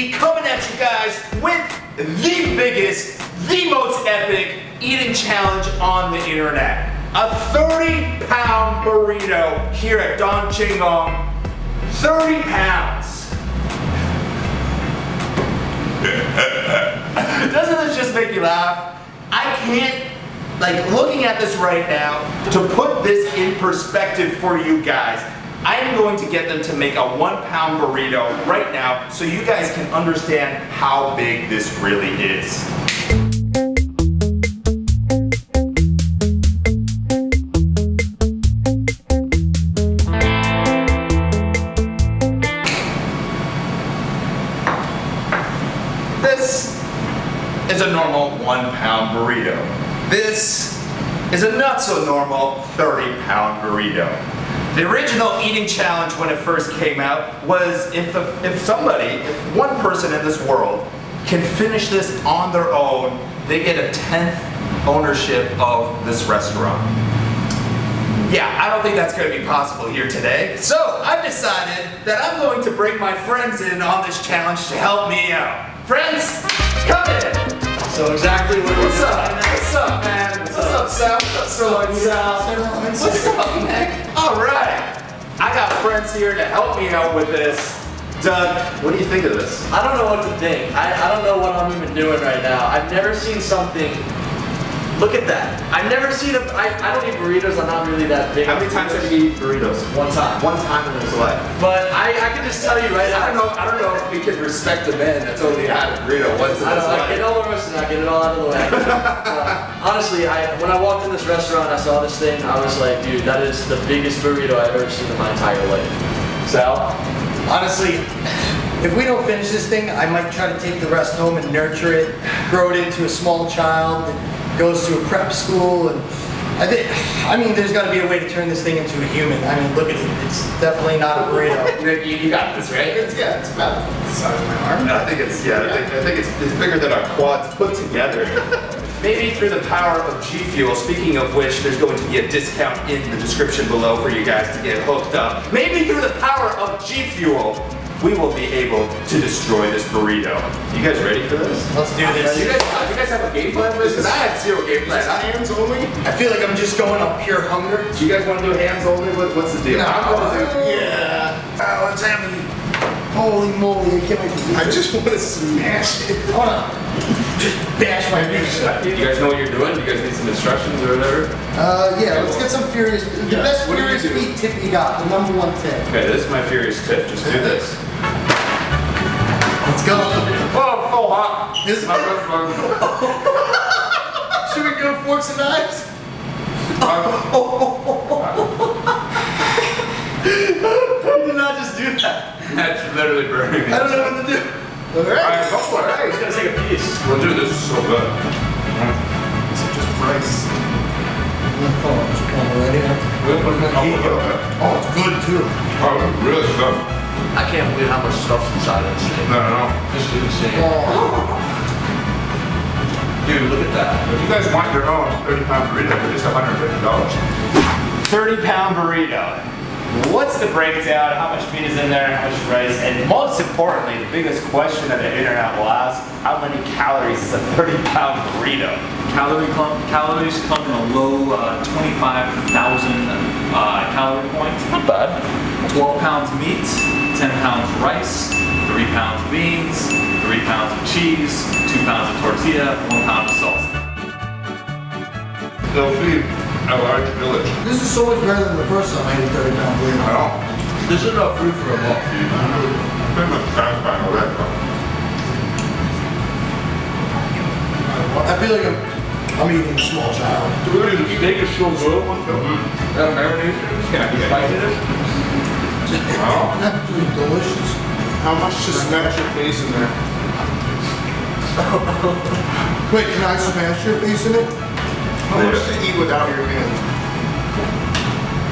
be coming at you guys with the biggest, the most epic eating challenge on the internet. A 30-pound burrito here at Don Chingong. 30 pounds. Doesn't this just make you laugh? I can't, like, looking at this right now, to put this in perspective for you guys, I am going to get them to make a 1-pound burrito right now so you guys can understand how big this really is. This is a normal 1-pound burrito. This is a not so normal 30-pound burrito. The original eating challenge when it first came out was if one person in this world can finish this on their own, they get a 10th ownership of this restaurant. Yeah, I don't think that's going to be possible here today. So I've decided that I'm going to bring my friends in on this challenge to help me out. Friends, come in! So exactly what's up? What's up, man? What's up, Sal? What's up, Nick? Alright! I got friends here to help me out with this. Doug, what do you think of this? I don't know what to think. I don't know what I'm even doing right now. I've never seen something... Look at that. I've never seen a... I don't eat burritos. I'm not really that big. How many times have you eaten burritos? One time. One time in his life. But I can just tell you right now. I don't know if we can respect a man that's only had a burrito once in his life. I get all the rest and I get it all out of the way. Honestly, when I walked in this restaurant, I saw this thing. I was like, dude, that is the biggest burrito I've ever seen in my entire life. Sal? Honestly, if we don't finish this thing, I might try to take the rest home and nurture it, grow it into a small child that goes to a prep school. And I mean, there's got to be a way to turn this thing into a human. I mean, look at it. It's definitely not a burrito. Rick, you got this, right? It's about the size of my arm. No, I think it's bigger than our quads put together. Maybe through the power of G Fuel, speaking of which, there's going to be a discount in the description below for you guys to get hooked up. Maybe through the power of G Fuel, we will be able to destroy this burrito. You guys ready for this? Let's do this. You guys have a game plan for this? Because I have zero game plan. Hands only? I feel like I'm just going on pure hunger. Do you guys want to do hands only? What's the deal? No, yeah. Let's have it. Holy moly, I can't wait to do this. I just want to smash it. Hold on. Just bash my face. Do you guys know what you're doing? Do you guys need some instructions or whatever? Yeah, let's get some furious. The best furious meat tip you got, the #1 tip. Okay, this is my furious tip. Just do this. Let's go. Oh, so hot. This is my first one. Should we go forks and knives? You did not just do that. That's literally burning me. I don't know what to do. Alright, go for it. He's gonna take a piece. Well, dude, this is so good. This is just rice. Oh, it's good too. Oh, it's really good. I can't believe how much stuff's inside of this thing. No. This is insane. Dude, look at that. If you guys want your own 30-pound burrito for just $150. 30-pound burrito. What's the breakdown? How much meat is in there? How much rice? And most importantly, the biggest question that the internet will ask: how many calories is a 30-pound burrito? Calories come in a low 25,000 calorie points. Not bad. 12 pounds meat, 10 pounds rice, 3 pounds beans, 3 pounds of cheese, 2 pounds of tortilla, 1 pound of salsa. They'll feed a large village. This is so much better than the first time I ate 30-pound burrito. I know. This is not food for a lot. I'm pretty much satisfied with that. I feel like I'm eating a small child. Dude, the steak is so good. That marinade is spiciness. Wow. Absolutely delicious. How much to smash your face in there? Wait, can I smash your face in it? How much to eat without your hands?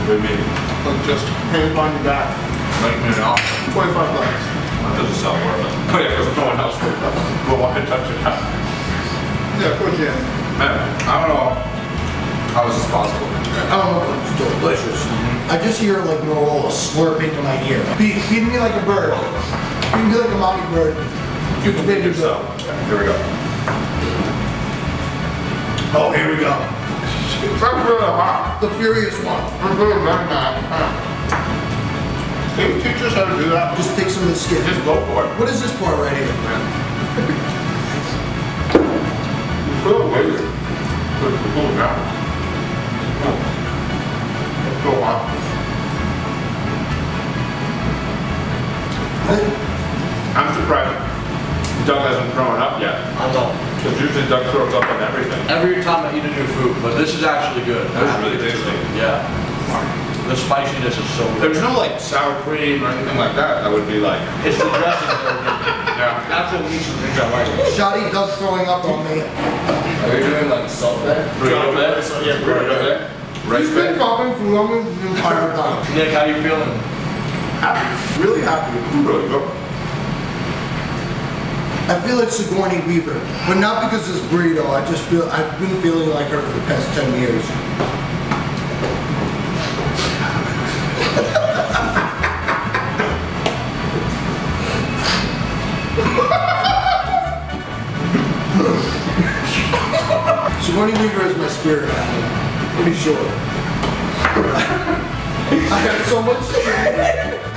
What do you mean? Like just hands on your back. Like an hour. $25. That doesn't sound worth it. Oh yeah, because no one else will want to touch it. Yeah, of course you can. Man, I don't know how is this possible. Oh, it's delicious. I just hear like Morola slurp into my ear. Feed me like a bird. Feed me like a mommy bird. You can then do so. Okay, here we go. Oh, here we go. It's really hot. The furious one. It's really very nice. Can you teach us how to do that? Just take some of the skin. Just go for it. What is this part right here, man? It's so amazing. It's cool now. Let's go on. I'm surprised Doug hasn't thrown up yet. I don't. Because usually Doug throws up on everything. Every time I eat a new food, but this is actually good. That's really tasty. Yeah. The spiciness is so good. There's no like sour cream or anything like that. That would be like. It's the dressing that would be. Yeah. That's what we should drink that way. Shoddy Doug's throwing up on me. Are you doing like salt there? Yeah, burrito. He's been popping for the entire time. Nick, how you feeling? Happy. Really happy. Really good. I feel like Sigourney Weaver, but not because it's burrito. I just feel I've been feeling like her for the past 10 years. Sigourney Weaver is my spirit animal, pretty sure. I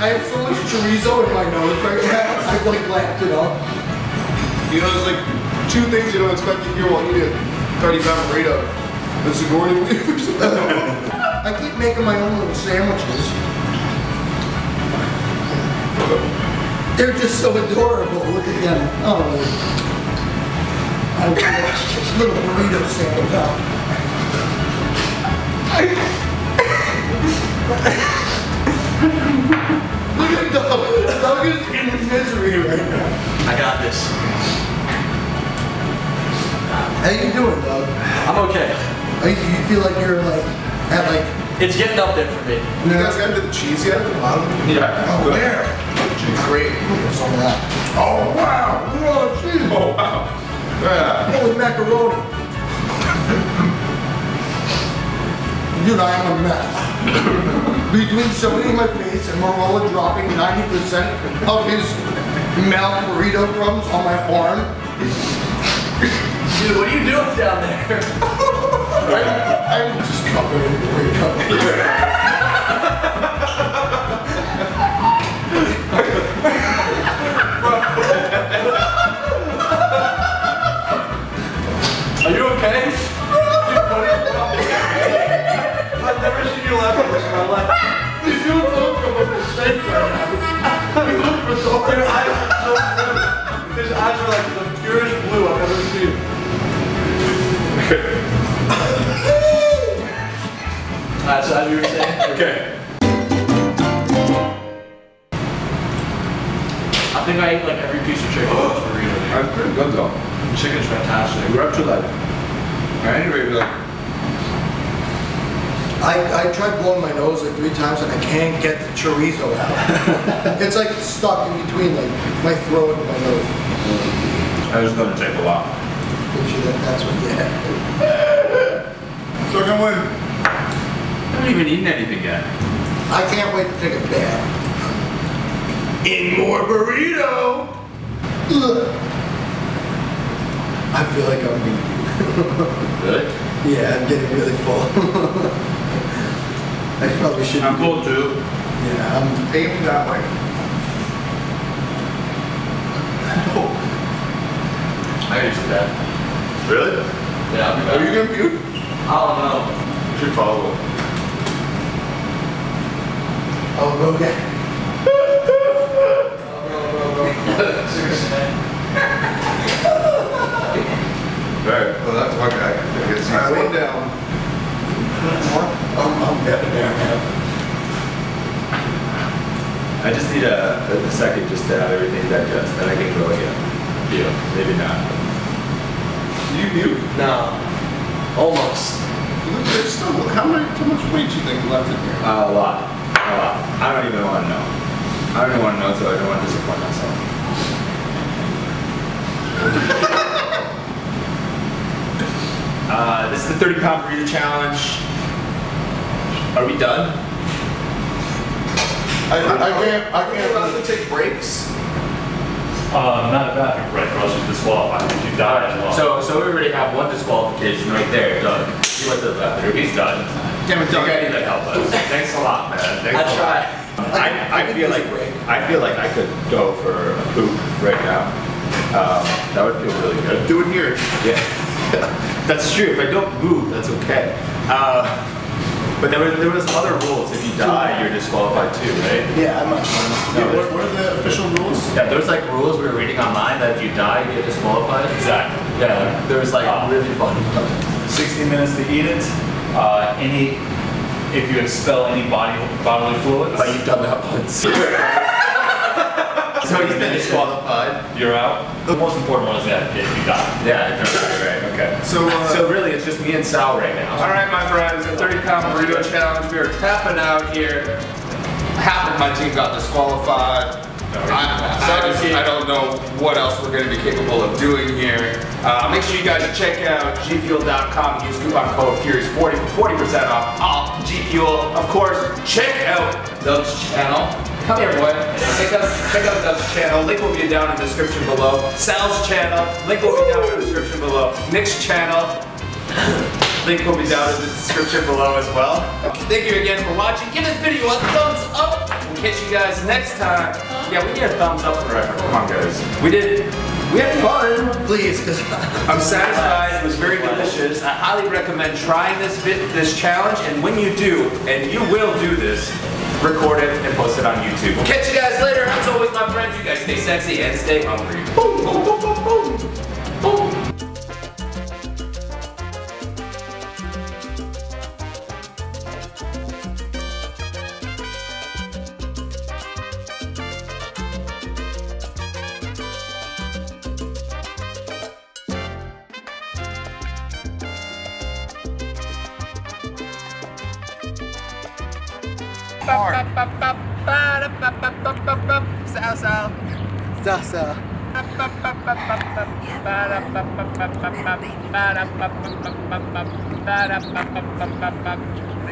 have so much chorizo in my nose right now, I've like laughed it up. You know, there's like two things you don't expect to hear while eating a 30-pound burrito. The Sigourney Weaver's I keep making my own little sandwiches. They're just so adorable, look at them. Oh. I would a little burrito sandwich out. Look at Doug. Doug is in misery right now. I got this. How you doing, Doug? I'm okay. You feel like you're like at like. It's getting up there for me. You guys got into the cheese yet? Yeah. Oh, where? Cheese. Great. Some of that. Oh wow! Whoa, cheese. Oh wow. Yeah. Holy macaroni. Dude, I am a mess. Between shoving in my face and Marola dropping 90% of his mouth burrito crumbs on my arm. Dude, what are you doing down there? I'm just covered in burrito. Are you okay? Dude, what is wrong with you? I've never seen you laugh like this in my life. You do look like a mistake right now. You look for so many eyes are so blue. His eyes are like the purest blue I've ever seen. Alright, so as you were saying. Okay. I think I ate like every piece of chicken. I'm pretty good though. Chicken's fantastic. We're up to like, at any rate, like. I tried blowing my nose like 3 times and I can't get the chorizo out. It's like stuck in between like my throat and my nose. That is gonna take a while. That's what you had. So come on. I haven't even eaten anything yet. I can't wait to take a bath. In more burrito. Ugh. I feel like I'm being really? Yeah, I'm getting really full. I probably should. I'm full too. Yeah, I'm aiming that way. Oh. I gotta use that. Really? Yeah. I'm Are you gonna puke? I don't know. You should follow. I'll go get. Go. Seriously. Alright, well that's one guy. Alright, one down. I'm getting there, man. I just need a second just to have everything digest, then I can go again. Yeah. Maybe not. You puke? No. Almost. There's still, how much weight do you think left in here? A lot. A lot. I don't even want to know. I don't even want to know, so I don't want to disappoint myself. This is the 30-pound burrito challenge. Are we done? I can't. I can't. We're allowed to take breaks. Not a bathroom break, or else you disqualify. If you die as well. So we already have one disqualification right there. Done. He went to the bathroom. He's done. Damn it, Doug. You gotta help us. Thanks a lot, man. Thanks a lot. I feel like I could go for a poop right now. That would feel really good. Do it here. Yeah. That's true. If I don't move, that's okay. But there was other rules. If you die, you're disqualified too, right? Yeah, I'm not sure. No, what are the official rules? Yeah, there's like rules we were reading online that if you die, you get disqualified. Exactly. Yeah, there was like really fun. 60 minutes to eat it. If you expel any bodily fluids. But you've done that once. So he's been disqualified. You're out. The most important one is that if you die. Yeah, right, okay. So really, it's just me and Sal right now. All right, my friends, the 30-pound burrito challenge. We are tapping out here. Half of my team got disqualified. I don't know what else we're going to be capable of doing here. Make sure you guys check out gfuel.com. Use coupon code Curious40 for 40% off all G Fuel. Of course, check out Doug's channel. Come here, boy. Check out Doug's channel. Link will be down in the description below. Sal's channel. Link will be down in the description below. Nick's channel. Link will be down in the description below as well. Thank you again for watching. Give this video a thumbs up. We'll catch you guys next time. Yeah, we need a thumbs up for effort. Come on, guys. We had fun. Please, because I'm satisfied. It was very delicious. I highly recommend trying this challenge. And when you do, and you will do this, record it and post it on YouTube. We'll catch you guys later. As always, my friends, you guys stay sexy and stay hungry. Boom, boom, boom, boom, boom, boom. Sal.